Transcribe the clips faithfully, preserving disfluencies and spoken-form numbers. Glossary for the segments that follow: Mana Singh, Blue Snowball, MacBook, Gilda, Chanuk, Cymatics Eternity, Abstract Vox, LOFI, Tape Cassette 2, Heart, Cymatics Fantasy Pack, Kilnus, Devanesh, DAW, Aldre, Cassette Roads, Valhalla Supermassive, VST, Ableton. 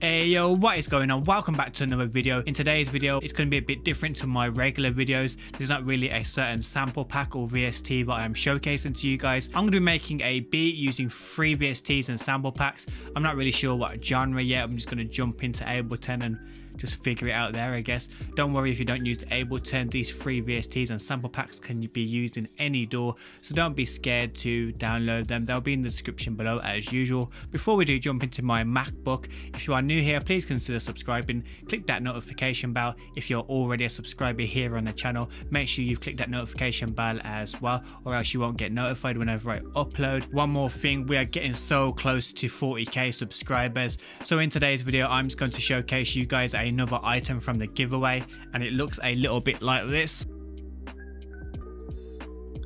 Hey yo, what is going on? Welcome back to another video. In today's video, it's going to be a bit different to my regular videos. There's not really a certain sample pack or V S T that I'm showcasing to you guys. I'm going to be making a beat using three V S Ts and sample packs. I'm not really sure what genre yet. I'm just going to jump into Ableton and just figure it out there, I guess. Don't worry if you don't use Ableton, these free V S Ts and sample packs can be used in any D A W, so don't be scared to download them. They'll be in the description below as usual. Before we do jump into my MacBook, if you are new here, please consider subscribing. Click that notification bell. If you're already a subscriber here on the channel, make sure you've clicked that notification bell as well, or else you won't get notified whenever I upload. One more thing, we are getting so close to forty K subscribers. So in today's video, I'm just going to showcase you guys a another item from the giveaway, and it looks a little bit like this.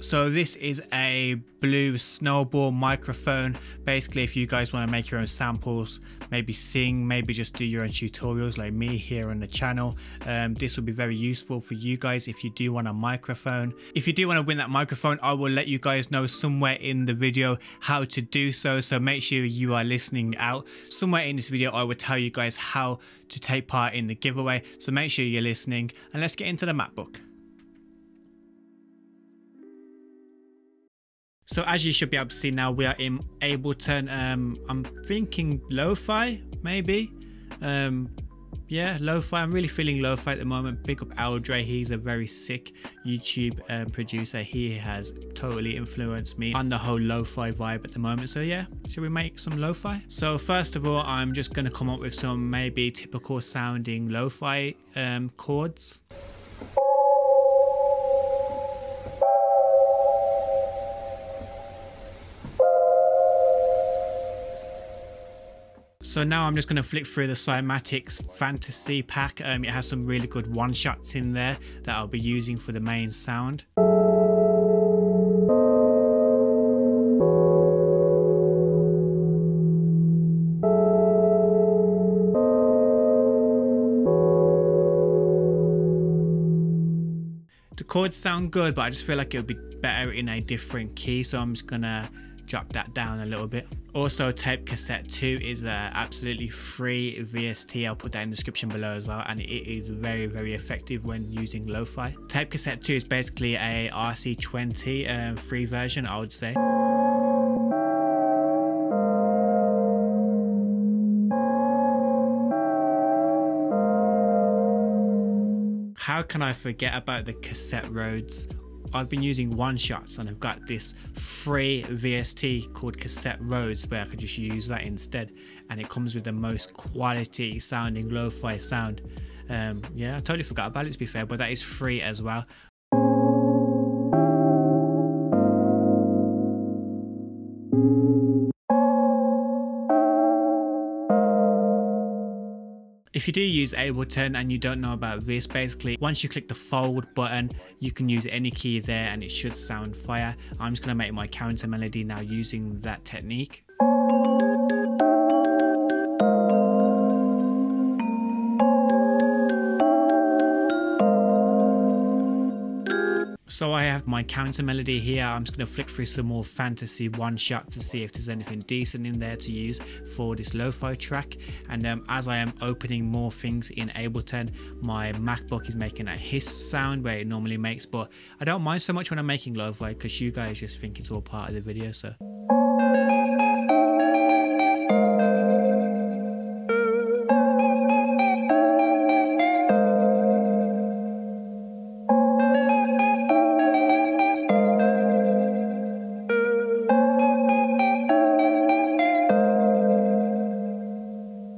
So this is a Blue Snowball microphone. Basically, if you guys want to make your own samples, maybe sing, maybe just do your own tutorials like me here on the channel, um, this would be very useful for you guys if you do want a microphone. If you do want to win that microphone, I will let you guys know somewhere in the video how to do so, so make sure you are listening out. Somewhere in this video, I will tell you guys how to take part in the giveaway, so make sure you're listening, and let's get into the MacBook. So as you should be able to see now, we are in Ableton. Um, I'm thinking LoFi, maybe. Um, yeah, LoFi. I'm really feeling LoFi at the moment. Big up Aldre. He's a very sick YouTube um, producer. He has totally influenced me on the whole LoFi vibe at the moment. So yeah, should we make some LoFi? So first of all, I'm just going to come up with some maybe typical sounding LoFi um, chords. So now I'm just going to flick through the Cymatics Fantasy Pack. Um, it has some really good one-shots in there that I'll be using for the main sound. The chords sound good, but I just feel like it would be better in a different key, so I'm just going to drop that down a little bit. Also, Tape Cassette two is uh, absolutely free V S T. I'll put that in the description below as well, and it is very, very effective when using lo-fi. Tape Cassette two is basically a R C twenty uh, free version, I would say. How can I forget about the Cassette Roads? I've been using one shots and I've got this free V S T called Cassette Roads where I could just use that instead, and it comes with the most quality sounding lo-fi sound. Um, yeah, I totally forgot about it to be fair, but that is free as well. If you do use Ableton and you don't know about this, basically once you click the fold button, you can use any key there and it should sound fire. I'm just going to make my counter melody now using that technique. So I have my counter melody here. I'm just going to flick through some more fantasy one shot to see if there's anything decent in there to use for this lo-fi track. And um, as I am opening more things in Ableton, my MacBook is making a hiss sound where it normally makes, but I don't mind so much when I'm making lo-fi because you guys just think it's all part of the video. So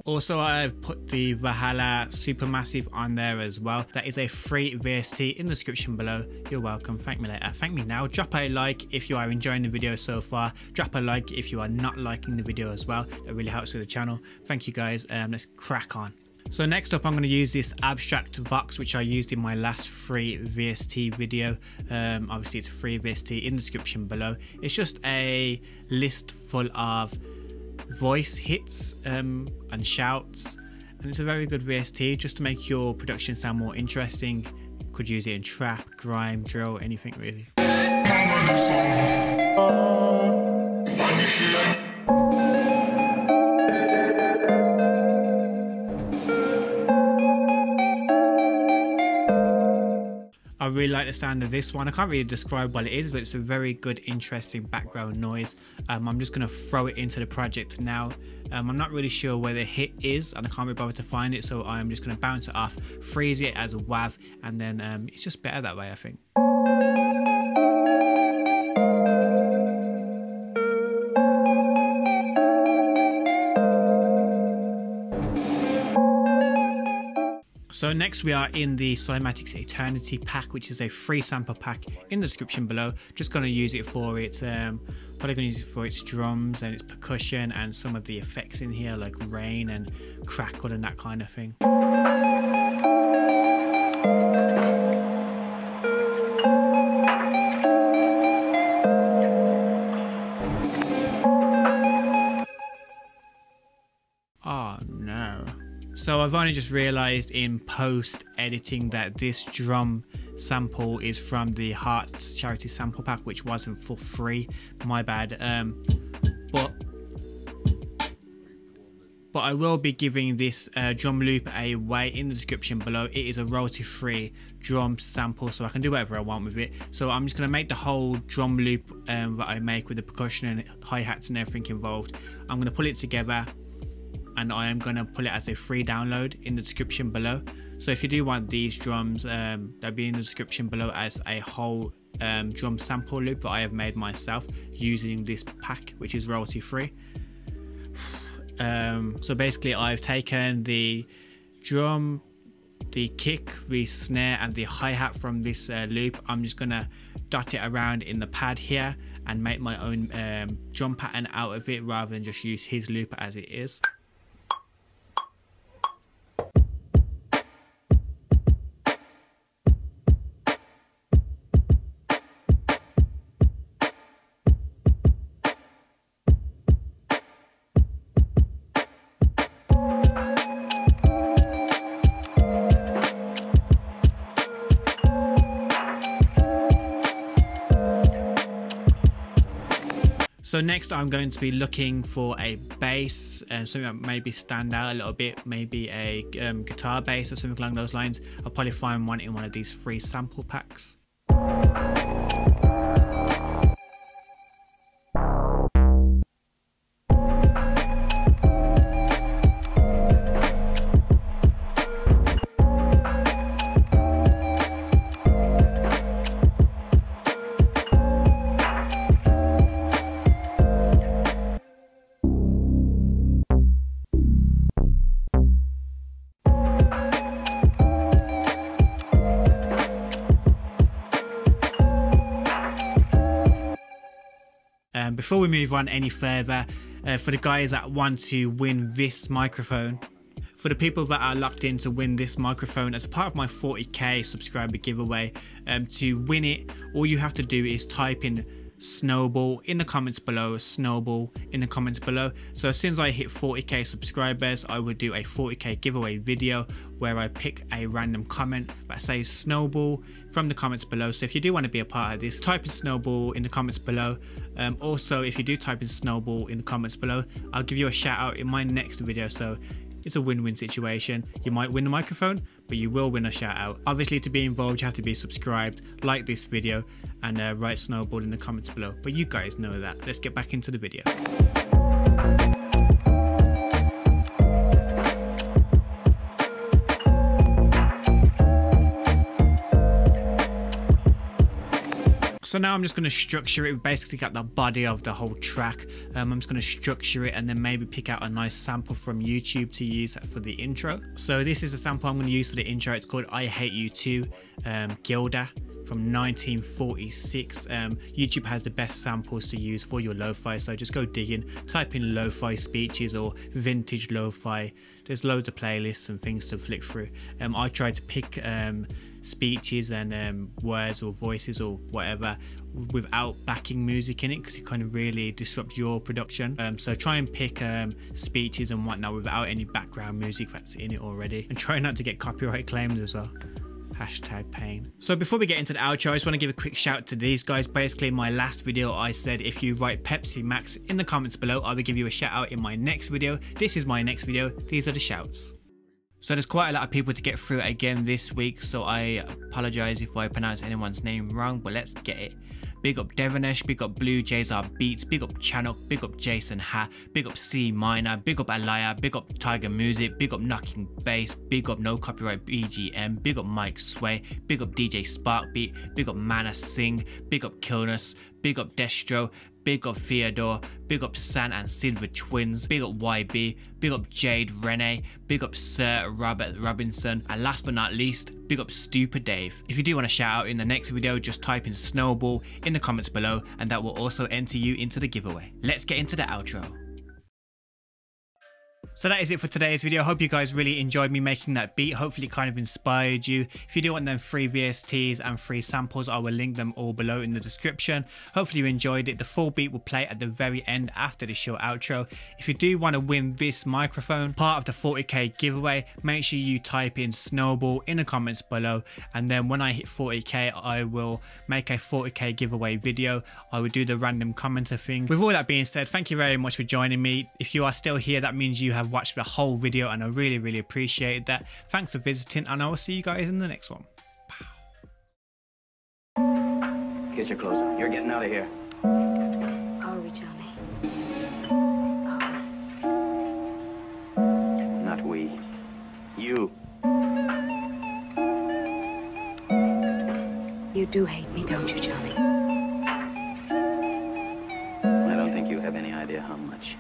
also, I've put the Valhalla Supermassive on there as well. That is a free V S T in the description below. You're welcome. Thank me later. Thank me now. Drop a like if you are enjoying the video so far. Drop a like if you are not liking the video as well. That really helps with the channel. Thank you guys. Um, let's crack on. So next up, I'm going to use this Abstract Vox, which I used in my last free V S T video. Um, obviously, it's free V S T in the description below. It's just a list full of voice hits um, and shouts, and it's a very good V S T just to make your production sound more interesting. You could use it in trap, grime, drill, anything really. I really like the sound of this one. I can't really describe what it is, but it's a very good, interesting background noise. Um, I'm just going to throw it into the project now. Um, I'm not really sure where the hit is and I can't be bothered to find it, so I'm just going to bounce it off, freeze it as a wav, and then um, it's just better that way, I think. So next we are in the Cymatics Eternity pack, which is a free sample pack in the description below. Just going to use it for its, um, probably going to use it for its drums and its percussion and some of the effects in here like rain and crackle and that kind of thing. Oh no. So I've only just realised in post-editing that this drum sample is from the Heart charity sample pack, which wasn't for free, my bad. Um, but, but I will be giving this uh, drum loop away in the description below. It is a royalty-free drum sample, so I can do whatever I want with it. So I'm just going to make the whole drum loop um, that I make with the percussion and hi-hats and everything involved. I'm going to pull it together, and I am going to put it as a free download in the description below. So if you do want these drums, um, they'll be in the description below as a whole um, drum sample loop that I have made myself using this pack, which is royalty free. um, so basically I've taken the drum, the kick, the snare and the hi-hat from this uh, loop. I'm just going to dot it around in the pad here and make my own um, drum pattern out of it rather than just use his loop as it is. So next I'm going to be looking for a bass, um, something that maybe stand out a little bit, maybe a um, guitar bass or something along those lines. I'll probably find one in one of these free sample packs. Um, before we move on any further, uh, for the guys that want to win this microphone, for the people that are locked in to win this microphone as a part of my forty K subscriber giveaway, um, to win it, all you have to do is type in Snowball in the comments below, Snowball in the comments below. So as soon as I hit forty K subscribers, I would do a forty K giveaway video where I pick a random comment that says Snowball from the comments below. So if you do want to be a part of this, type in Snowball in the comments below. Um, also, if you do type in Snowball in the comments below, I'll give you a shout out in my next video. So it's a win-win situation. You might win the microphone, but you will win a shout out. Obviously, to be involved, you have to be subscribed, like this video, and uh, write Snowball in the comments below. But you guys know that. Let's get back into the video. So now I'm just going to structure it. We basically got the body of the whole track. Um, I'm just going to structure it and then maybe pick out a nice sample from YouTube to use for the intro. So this is a sample I'm going to use for the intro. It's called I Hate You Too, um, Gilda from nineteen forty-six. Um, YouTube has the best samples to use for your lo-fi, so just go digging, type in lo-fi speeches or vintage lo-fi. There's loads of playlists and things to flick through. Um, I tried to pick um, speeches and um, words or voices or whatever without backing music in it because it kind of really disrupts your production. Um, so try and pick um, speeches and whatnot without any background music that's in it already. And try not to get copyright claims as well. Hashtag pain. So before we get into the outro, I just want to give a quick shout to these guys. Basically, in my last video, I said if you write Pepsi Max in the comments below, I will give you a shout out in my next video. This is my next video. These are the shouts. So there's quite a lot of people to get through again this week, so I apologize if I pronounce anyone's name wrong, but let's get it. Big up Devanesh, big up Blue Jays Are Beats, big up Chanuk, big up Jason Ha, big up C Minor, big up Alaya, big up Tiger Music, big up Knocking Bass, big up No Copyright B G M, big up Mike Sway, big up D J Sparkbeat, big up Mana Singh, big up Kilnus, big up Destro, big up Theodore, big up San and Silver Twins, big up Y B, big up Jade Renee, big up Sir Robert Robinson, and last but not least, big up Stupid Dave. If you do want to shout out in the next video, just type in Snowball in the comments below and that will also enter you into the giveaway. Let's get into the outro. So that is it for today's video. Hope you guys really enjoyed me making that beat. Hopefully it kind of inspired you. If you do want them free V S Ts and free samples, I will link them all below in the description. Hopefully you enjoyed it. The full beat will play at the very end after the short outro. If you do want to win this microphone, part of the forty K giveaway, make sure you type in Snowball in the comments below, and then when I hit forty K, I will make a forty K giveaway video. I will do the random commenter thing. With all that being said, thank you very much for joining me. If you are still here, that means you have watched the whole video, and I really really appreciate that. Thanks for visiting, and I will see you guys in the next one. Pow. Get your clothes on, you're getting out of here. Are we, Johnny? Are we? Not we, you. You do hate me, don't you, Johnny? I don't think you have any idea how much.